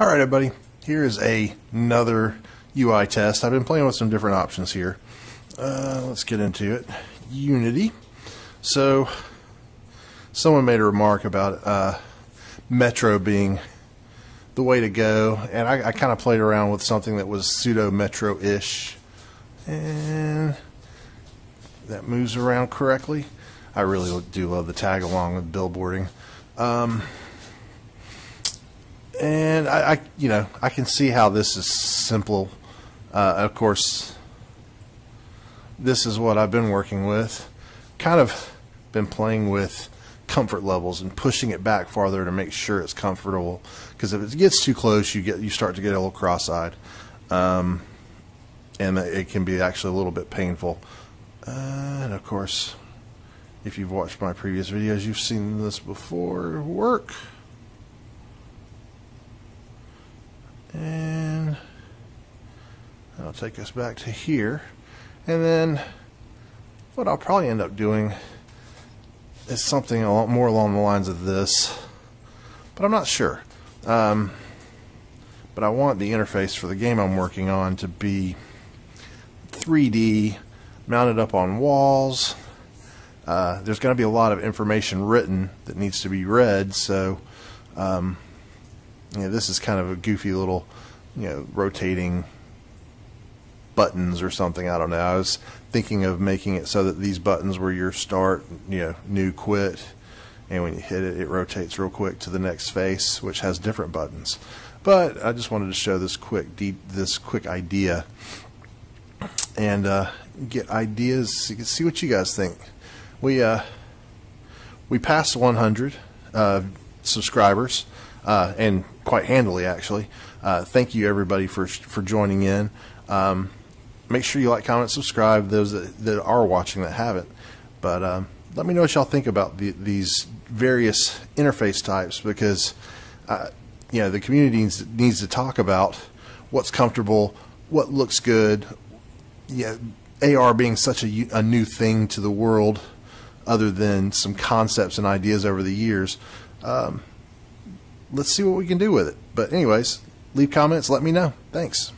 Alright everybody, here is another UI test. I've been playing with some different options here. Let's get into it. Unity. So someone made a remark about Metro being the way to go, and I kind of played around with something that was pseudo Metro-ish, and that moves around correctly. I really do love the tag along with billboarding. And I can see how this is simple. Of course, this is what I've been working with. Kind of been playing with comfort levels and pushing it back farther to make sure it's comfortable. Because if it gets too close, you start to get a little cross-eyed, and it can be actually a little bit painful. And of course, if you've watched my previous videos, you've seen this before work. And that'll take us back to here, and then what I'll probably end up doing is something a lot more along the lines of this, but I'm not sure. But I want the interface for the game I'm working on to be 3D, mounted up on walls. There's going to be a lot of information written that needs to be read, so yeah, this is kind of a goofy little, rotating buttons or something. I don't know. I was thinking of making it so that these buttons were your start, new, quit, and when you hit it, it rotates real quick to the next face, which has different buttons. But I just wanted to show this quick idea and get ideas. So you can see what you guys think. We passed 100 subscribers. And quite handily, actually. Thank you, everybody, for joining in. Make sure you like, comment, subscribe, those that are watching that haven't. But let me know what y'all think about these various interface types, because the community needs to talk about what's comfortable, what looks good. Yeah, AR being such a new thing to the world, other than some concepts and ideas over the years. Let's see what we can do with it. But anyways, leave comments, let me know. Thanks.